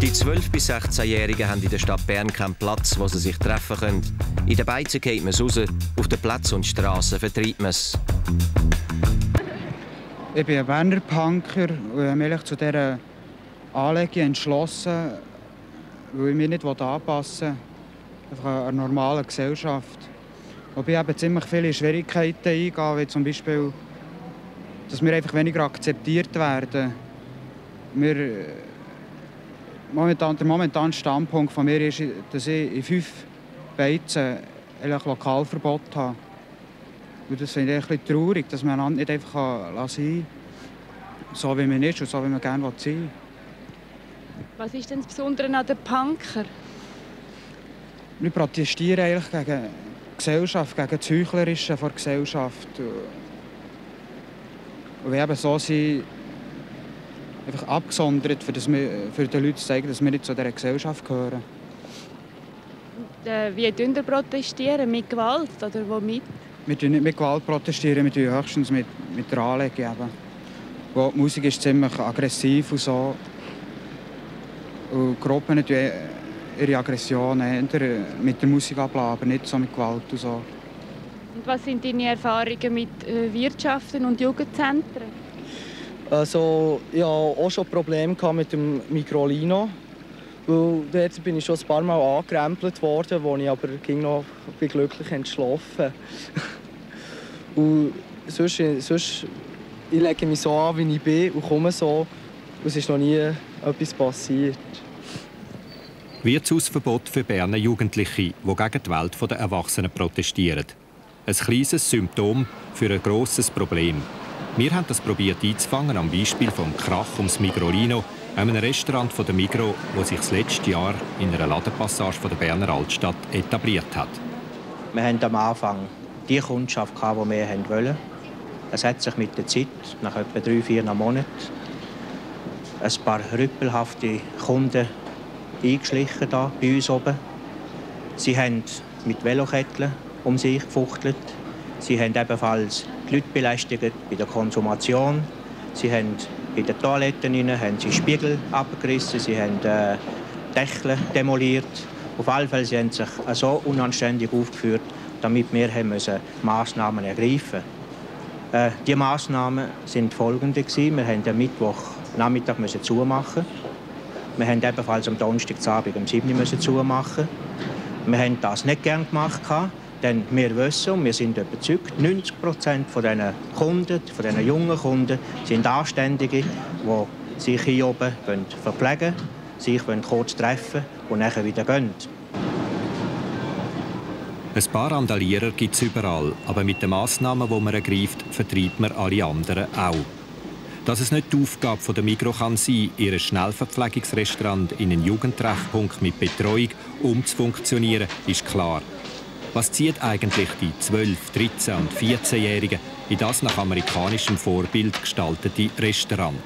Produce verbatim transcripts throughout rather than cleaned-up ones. Die zwölf- bis sechzehnjährigen haben in der Stadt Bern keinen Platz, wo sie sich treffen können. In den Beizen geht man es raus, auf den Plätzen und Straßen vertreibt man es. Ich bin ein Berner Punker und habe mich zu dieser Anlage entschlossen, weil ich mich nicht anpassen will an eine normale Gesellschaft. Wobei ich eben ziemlich viele Schwierigkeiten eingehe, wie zum Beispiel, dass wir einfach weniger akzeptiert werden. Wir Momentan, der momentane Standpunkt von mir ist, dass ich in fünf Beizen ein Lokalverbot habe. Und das finde ich ein bisschen traurig, dass man einander nicht einfach sein kann, so wie man ist und so wie man gerne sein will. Was ist denn das Besondere an den Punkern? Wir protestieren eigentlich gegen die Gesellschaft, gegen das Heuchlerische der Gesellschaft. Und wir eben so sind, einfach abgesondert, für, das wir, für den Leuten zu zeigen, dass wir nicht zu dieser Gesellschaft gehören. Und, äh, wie protestieren Sie? Mit Gewalt oder womit? Wir protestieren nicht mit Gewalt, protestieren, wir protestieren höchstens mit, mit der Anlage. Eben. Wo die Musik ist ziemlich aggressiv und so. Und Gruppen tun ihre Aggressionen mit der Musik abladen, aber nicht so mit Gewalt und so. Und was sind deine Erfahrungen mit Wirtschaften und Jugendzentren? Also, ich hatte auch schon Probleme mit dem Migrolino. Dort bin ich schon ein paar Mal angekrempelt worden, wo ich aber noch glücklich entschlafen und sonst, sonst, ich lege mich so an, wie ich bin und komme so. Es ist noch nie etwas passiert. Wirtshausverbot für Berner Jugendliche, die gegen die Welt der Erwachsenen protestieren. Ein kleines Symptom für ein grosses Problem. Wir haben das probiert einzufangen am Beispiel vom Krach ums Migrolino, einem Restaurant von der Migros, das sich das letzte Jahr in einer Ladenpassage von der Berner Altstadt etabliert hat. Wir hatten am Anfang die Kundschaft, die wir wollten. Es hat sich mit der Zeit, nach etwa drei, vier Monaten, ein paar rüppelhafte Kunden eingeschlichen da bei uns oben. Sie haben mit Veloketteln um sich gefuchtelt. Sie haben ebenfalls die Leute belästigt bei der Konsumation. Sie haben bei den Toiletten rein, haben sie Spiegel abgerissen, sie haben äh, Dächle demoliert. Auf alle Fälle sie haben sich so unanständig aufgeführt, damit wir haben müssen Massnahmen ergreifen mussten. Äh, die Massnahmen waren folgende. Wir mussten am Mittwochnachmittag zumachen. Wir mussten ebenfalls am Donnerstagabend um sieben Uhr zumachen. Wir haben das nicht gerne gemacht. Denn wir wissen und wir sind überzeugt, neunzig Prozent dieser Kunden, von diesen jungen Kunden, sind Anständige, die sich hier oben verpflegen wollen, sich kurz treffen und nachher wieder gehen. Ein paar Randalierer gibt es überall, aber mit den Massnahmen, die man ergreift, vertreibt man alle anderen auch. Dass es nicht die Aufgabe der Migros kann sein, ihr Schnellverpflegungsrestaurant in einen Jugendtreffpunkt mit Betreuung umzufunktionieren, ist klar. Was zieht eigentlich die zwölf-, dreizehn- und vierzehnjährigen in das nach amerikanischem Vorbild gestaltete Restaurant?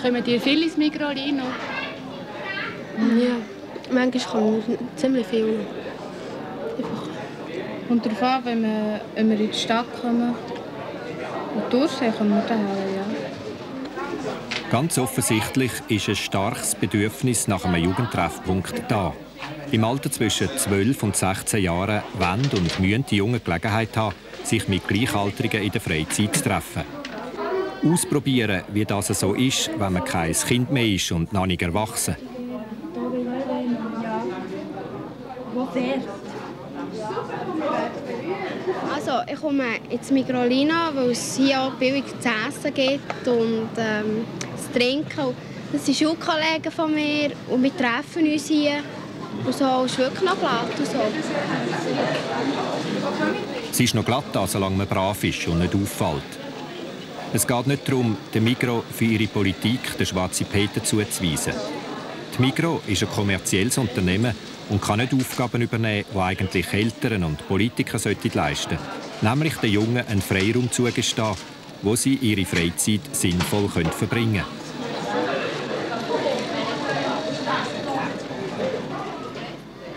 Kommen dir viel ins Migrolino? Ja, manchmal kommen ziemlich viel. Und darauf an, wenn wir, wenn wir in die Stadt kommen und durchsehen, kommen wir daheim, ja. Ganz offensichtlich ist ein starkes Bedürfnis nach einem Jugendtreffpunkt da. Im Alter zwischen zwölf und sechzehn Jahren wollen und müssen die Jungen Gelegenheit haben, sich mit Gleichaltrigen in der Freizeit zu treffen. Ausprobieren, wie das so ist, wenn man kein Kind mehr ist und noch nicht erwachsen. Also, ich komme ins Migrolino, weil es hier auch billig zu essen gibt und ähm, zu trinken. Das sind Schulkollegen von mir und wir treffen uns hier. Und so ist wirklich noch glatt. So. Es ist noch glatt, solange man brav ist und nicht auffällt. Es geht nicht darum, der Migros für ihre Politik den schwarzen Peter zuzuweisen. Die Migros ist ein kommerzielles Unternehmen und kann nicht Aufgaben übernehmen, die eigentlich Eltern und Politiker sollten leisten. Nämlich den Jungen einen Freiraum zugestehen, wo sie ihre Freizeit sinnvoll verbringen können.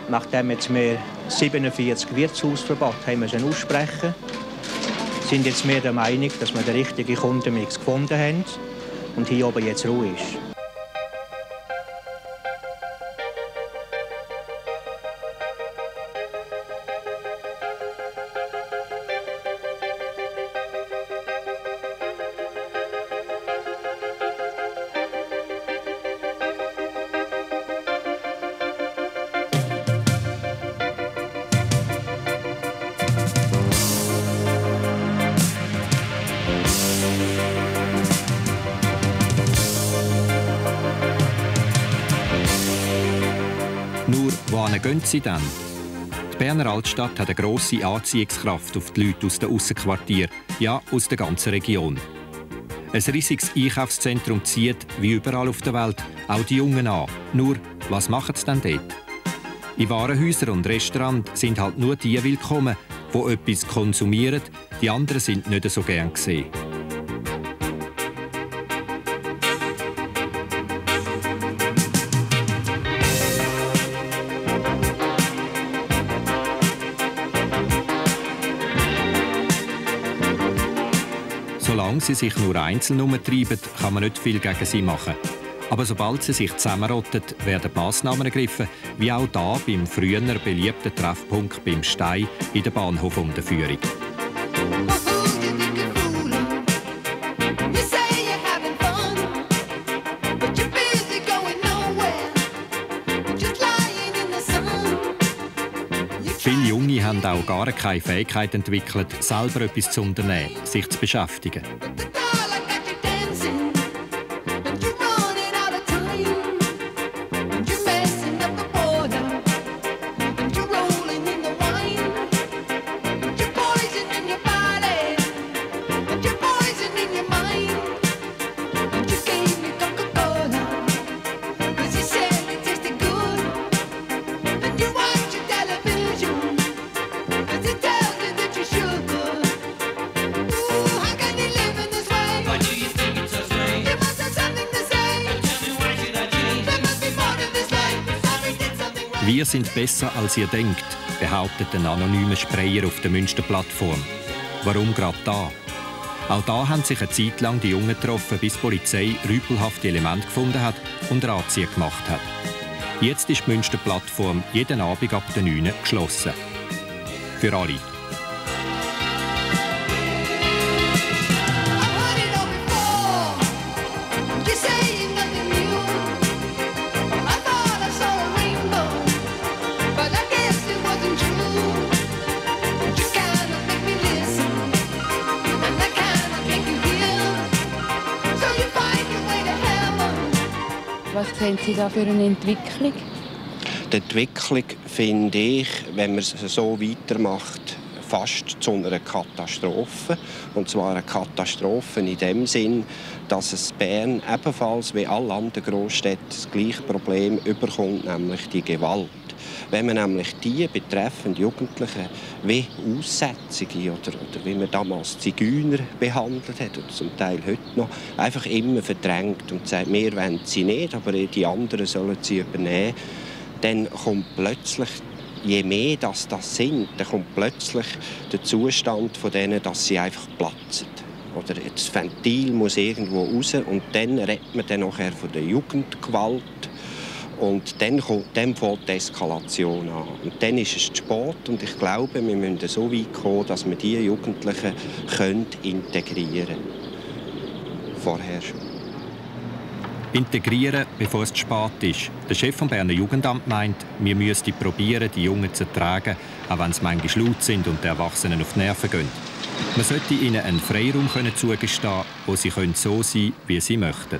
Nachdem wir siebenundvierzig Wirtshausverbote aussprechen mussten, sind jetzt wir der Meinung, dass wir den richtigen Kundenmix gefunden haben und hier oben jetzt Ruhe ist. Wohin gehen sie dann? Die Berner Altstadt hat eine grosse Anziehungskraft auf die Leute aus den Aussenquartieren, ja, aus der ganzen Region. Ein riesiges Einkaufszentrum zieht, wie überall auf der Welt, auch die Jungen an. Nur, was machen sie denn dort? In Warenhäusern und Restaurants sind halt nur die willkommen, die etwas konsumieren, die anderen sind nicht so gern gesehen. Solange sie sich nur einzeln herumtreiben, kann man nicht viel gegen sie machen. Aber sobald sie sich zusammenrotten, werden Massnahmen ergriffen, wie auch da beim früher beliebten Treffpunkt beim Stein in der Bahnhof-Unterführung. Viele Junge haben auch gar keine Fähigkeit entwickelt, selber etwas zu unternehmen, sich zu beschäftigen. «Wir sind besser, als ihr denkt», behauptet ein anonymer Sprayer auf der Münster-Plattform. Warum gerade da? Auch da haben sich eine Zeit lang die Jungen getroffen, bis die Polizei rüpelhafte Elemente gefunden hat und Razzien gemacht hat. Jetzt ist die Münster-Plattform jeden Abend ab der neun Uhr geschlossen. Für alle. Was sehen Sie da für eine Entwicklung? Die Entwicklung finde ich, wenn man es so weitermacht, fast zu einer Katastrophe. Und zwar eine Katastrophe in dem Sinn, dass es Bern ebenfalls wie alle anderen Großstädte das gleiche Problem überkommt, nämlich die Gewalt. Wenn man nämlich die betreffend Jugendlichen wie Aussätzige oder, oder wie man damals Zigeuner behandelt hat und zum Teil heute noch, einfach immer verdrängt und sagt, wir wollen sie nicht, aber die anderen sollen sie übernehmen, dann kommt plötzlich, je mehr das, das sind, dann kommt plötzlich der Zustand von denen, dass sie einfach platzen. Oder das Ventil muss irgendwo raus und dann redet man dann nachher von der Jugendgewalt. Und dann, kommt, dann fängt die Eskalation an. Und dann ist es zu spät. Und ich glaube, wir müssen so weit kommen, dass wir diese Jugendlichen können integrieren können. Vorher schon. Integrieren, bevor es zu spät ist. Der Chef des Berner Jugendamts meint, wir müssten probieren, die Jungen zu ertragen, auch wenn sie manchmal laut sind und den Erwachsenen auf die Nerven gehen. Man sollte ihnen einen Freiraum zugestehen, wo sie so sein können, wie sie möchten.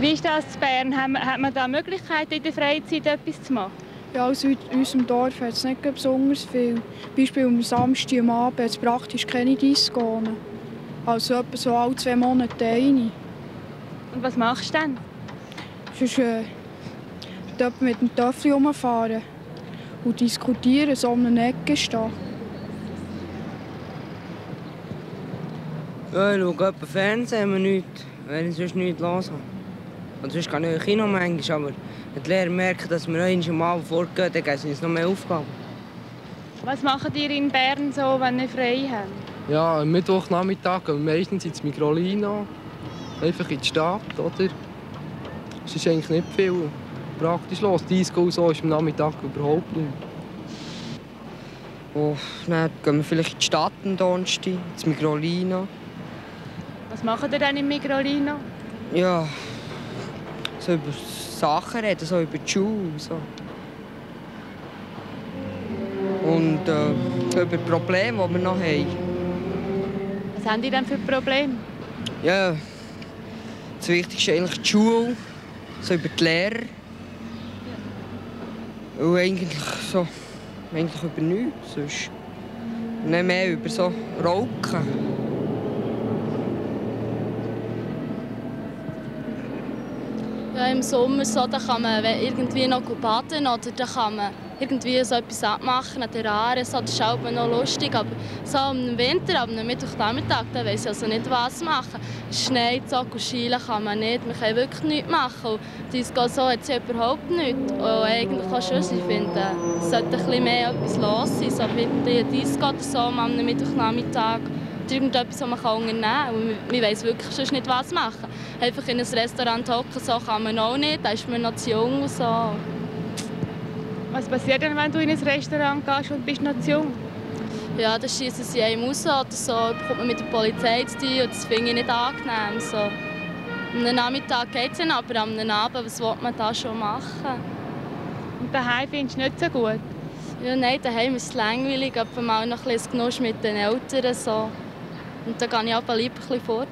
Wie ist das in Bern? Hat man da Möglichkeiten, in der Freizeit etwas zu machen? Ja, also in unserem Dorf hat es nicht besonders viel. Zum Beispiel am Samstag am Abend hat es praktisch keine Disco. Also etwa so alle zwei Monate eine. Und was machst du denn? Sonst äh, mit dem Töffel herumfahren und diskutieren, so um eine Ecke stehen. Ja, ich schaue etwa Fernsehen, aber nichts, weil ich sonst nichts los habe. Und sonst gehe ich ins Kino manchmal, aber wenn die Lehrer merken, dass wir einmal am Abend fortgehen, dann geben sie uns noch mehr Aufgaben. Was macht ihr in Bern so, wenn ihr frei habt? Ja, am Mittwochnachmittag gehen wir meistens ins Migrolino, einfach in die Stadt, oder? Es ist eigentlich nicht viel praktisch los. Die Disco so ist am Nachmittag überhaupt nicht. Oh, dann gehen wir vielleicht in die Stadt am Donnerstag, ins Migrolino. Was macht ihr denn im Migrolino? Ja, so über Sachen reden, so über die Schule. So. Und äh, über die Probleme, die wir noch haben. Was haben die denn für Probleme? Ja, das Wichtigste ist eigentlich die Schule, so über die Lehrer. Ja. Weil eigentlich so, eigentlich über nichts sonst. Nicht mehr über so Rauchen. Ja, im Sommer so, da kann man irgendwie noch baden oder da kann man irgendwie so etwas abmachen an der Aare. So, das ist auch noch lustig. Aber so im Winter, am Mittwochnachmittag, da weiss ich also nicht, was machen. Schnee, Zock und Schielen kann man nicht. Man kann wirklich nichts machen. Das geht so jetzt überhaupt nichts. Und eigentlich auch schon, ich finde, es sollte ein bisschen mehr etwas los sein. So bitte ein Disco oder so am Mittwochnachmittag. Irgendetwas, was man unternehmen kann. Und man weiss wirklich sonst nicht, was machen. Einfach in ein Restaurant hocken, so kann man auch nicht. Da ist man noch zu jung. Und so. Was passiert denn, wenn du in ein Restaurant gehst und bist noch zu jung? Ja, dann schiessen sie einem raus oder so. Dann kommt man mit der Polizei zu tun und das finde ich nicht angenehm. So. Am Nachmittag geht es ja, aber am Abend, was will man da schon machen? Und daheim findest du nicht so gut? Ja, nein, daheim ist es langweilig. Mal noch ein bisschen Genuss mit den Eltern. So. Und dann gehe ich aber lieber ein bisschen fort.